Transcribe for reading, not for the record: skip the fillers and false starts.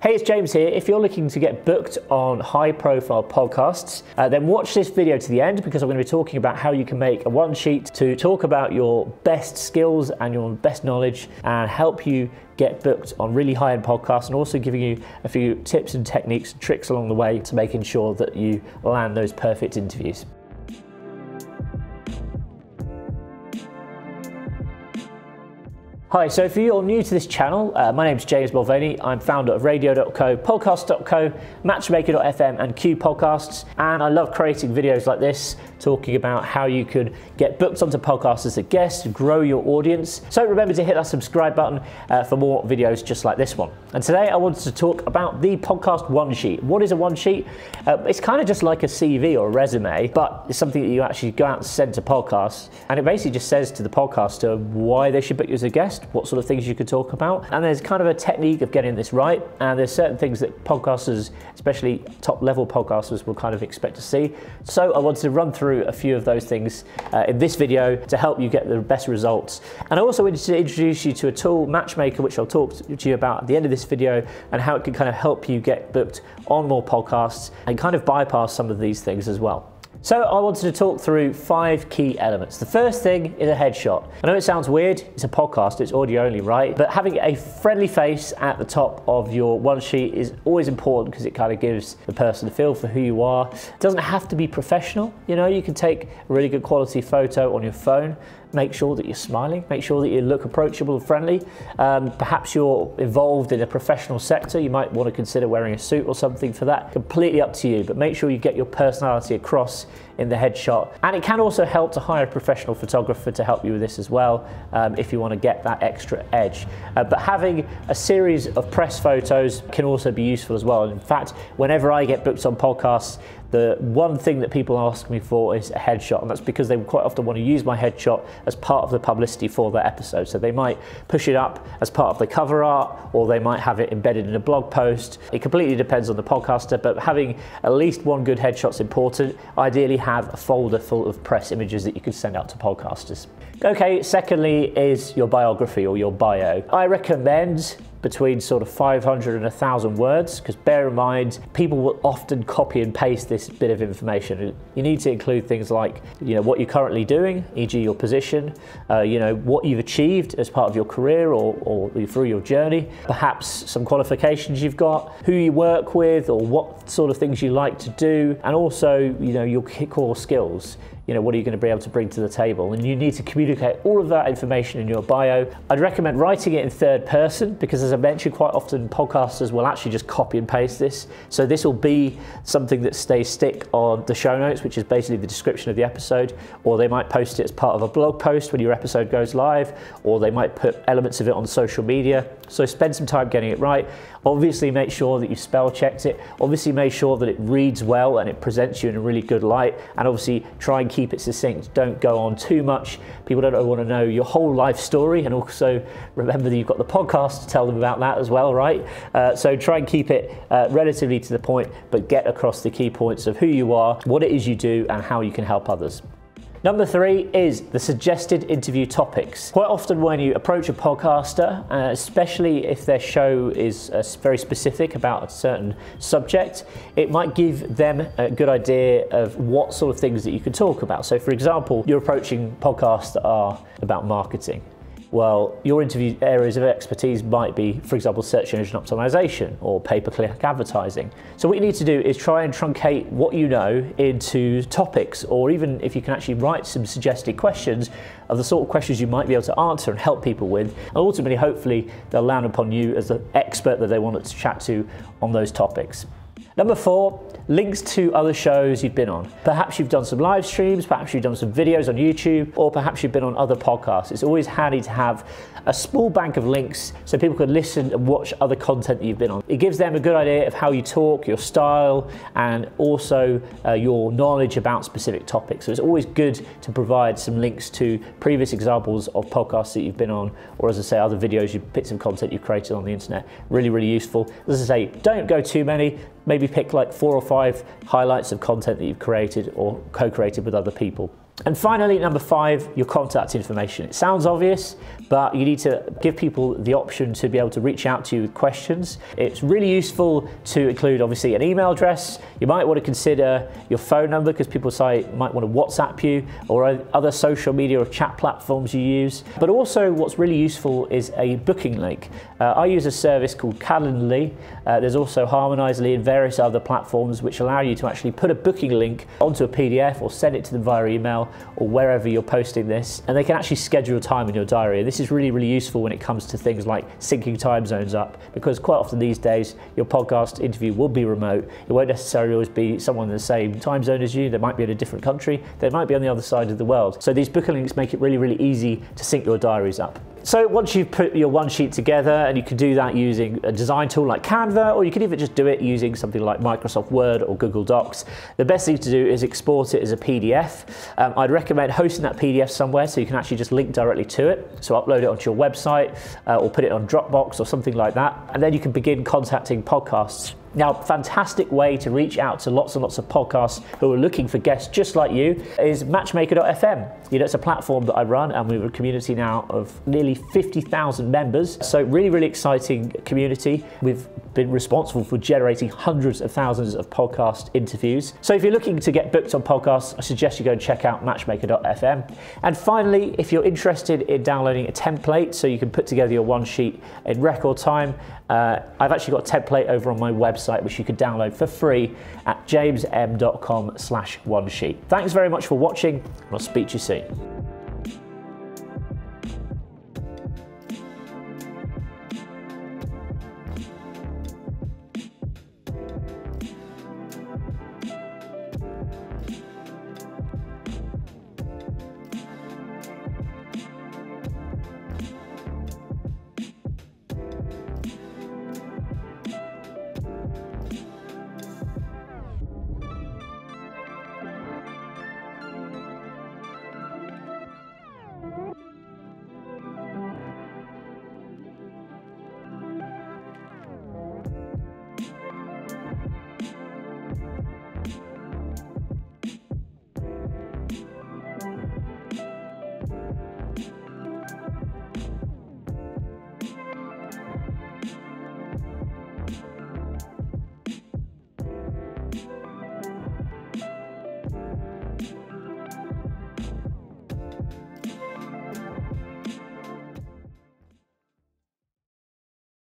Hey, it's James here. If you're looking to get booked on high-profile podcasts, then watch this video to the end because I'm going to be talking about how you can make a one-sheet to talk about your best skills and your best knowledge and help you get booked on really high-end podcasts, and also giving you a few tips and techniques and tricks along the way to making sure that you land those perfect interviews. Hi, so if you're new to this channel, my name's James Mulvaney. I'm founder of Radio.co, Podcast.co, Matchmaker.fm and Q Podcasts, and I love creating videos like this talking about how you can get booked onto podcasts as a guest, grow your audience. So remember to hit that subscribe button for more videos just like this one. And today I wanted to talk about the podcast one sheet. What is a one sheet? It's kind of just like a CV or a resume, but it's something that you actually go out and send to podcasts, and it basically just says to the podcaster why they should book you as a guest, what sort of things you could talk about. And there's kind of a technique of getting this right, and there's certain things that podcasters, especially top level podcasters, will kind of expect to see. So I wanted to run through a few of those things in this video to help you get the best results. And I also wanted to introduce you to a tool, Matchmaker, which I'll talk to you about at the end of this video, and how it can kind of help you get booked on more podcasts and kind of bypass some of these things as well. So I wanted to talk through 5 key elements. The first thing is a headshot. I know it sounds weird, it's a podcast, it's audio only, right? But having a friendly face at the top of your one sheet is always important because it kind of gives the person a feel for who you are. It doesn't have to be professional, you know, you can take a really good quality photo on your phone, make sure that you're smiling, make sure that you look approachable and friendly. Perhaps you're involved in a professional sector, you might want to consider wearing a suit or something for that. Completely up to you, but make sure you get your personality across in the headshot. And it can also help to hire a professional photographer to help you with this as well, if you want to get that extra edge. But having a series of press photos can also be useful as well. In fact, whenever I get booked on podcasts, the one thing that people ask me for is a headshot, and that's because they quite often want to use my headshot as part of the publicity for their episode. So they might push it up as part of the cover art, or they might have it embedded in a blog post. It completely depends on the podcaster, but having at least one good headshot is important. Ideally have a folder full of press images that you could send out to podcasters. Okay, secondly is your biography or your bio. I recommend between sort of 500 and 1,000 words, because bear in mind, people will often copy and paste this bit of information. You need to include things like, you know, what you're currently doing, e.g. your position, you know, what you've achieved as part of your career or through your journey, perhaps some qualifications you've got, who you work with or what sort of things you like to do, and also, you know, your core skills. You know, what are you going to be able to bring to the table? And you need to communicate all of that information in your bio. I'd recommend writing it in third person because, as I mentioned, quite often podcasters will actually just copy and paste this. So this will be something that stays stick on the show notes, which is basically the description of the episode, or they might post it as part of a blog post when your episode goes live, or they might put elements of it on social media. So spend some time getting it right. Obviously make sure that you've spell checked it. Obviously make sure that it reads well and it presents you in a really good light, and obviously try and keep it succinct. Don't go on too much. People don't want to know your whole life story, and also remember that you've got the podcast to tell them about that as well, right? So try and keep it relatively to the point, but get across the key points of who you are, what it is you do, and how you can help others. Number 3 is the suggested interview topics. Quite often when you approach a podcaster, especially if their show is very specific about a certain subject, it might give them a good idea of what sort of things that you could talk about. So for example, you're approaching podcasts that are about marketing. Well, your interview areas of expertise might be, for example, search engine optimization or pay-per-click advertising. So what you need to do is try and truncate what you know into topics, or even if you can actually write some suggested questions of the sort of questions you might be able to answer and help people with, and ultimately, hopefully, they'll land upon you as the expert that they want to chat to on those topics. Number 4, links to other shows you've been on. Perhaps you've done some live streams, perhaps you've done some videos on YouTube, or perhaps you've been on other podcasts. It's always handy to have a small bank of links so people can listen and watch other content that you've been on. It gives them a good idea of how you talk, your style, and also your knowledge about specific topics. So it's always good to provide some links to previous examples of podcasts that you've been on, or, as I say, other videos, bits of content you've created on the internet. Really, really useful. As I say, don't go too many. Maybe pick like 4 or 5 highlights of content that you've created or co-created with other people. And finally, number 5, your contact information. It sounds obvious, but you need to give people the option to be able to reach out to you with questions. It's really useful to include obviously an email address. You might want to consider your phone number because people might want to WhatsApp you or other social media or chat platforms you use. But also what's really useful is a booking link. I use a service called Calendly. There's also Harmonizely and various other platforms which allow you to actually put a booking link onto a PDF or send it to them via email or wherever you're posting this, and they can actually schedule time in your diary. This is really, really useful when it comes to things like syncing time zones up, because quite often these days your podcast interview will be remote. It won't necessarily always be someone in the same time zone as you. They might be in a different country, they might be on the other side of the world. So these booking links make it really, really easy to sync your diaries up. So once you've put your one sheet together, and you can do that using a design tool like Canva, or you can even just do it using something like Microsoft Word or Google Docs, the best thing to do is export it as a PDF. I'd recommend hosting that PDF somewhere so you can actually just link directly to it. So upload it onto your website or put it on Dropbox or something like that. And then you can begin contacting podcasts. Now, fantastic way to reach out to lots and lots of podcasts who are looking for guests just like you is Matchmaker.fm. You know, it's a platform that I run, and we have a community now of nearly 50,000 members. So really, really exciting community. We've been responsible for generating hundreds of thousands of podcast interviews. So if you're looking to get booked on podcasts, I suggest you go and check out Matchmaker.fm. And finally, if you're interested in downloading a template so you can put together your one sheet in record time, I've actually got a template over on my website which you could download for free at jamesm.com/onesheet. Thanks very much for watching, and I'll speak to you soon.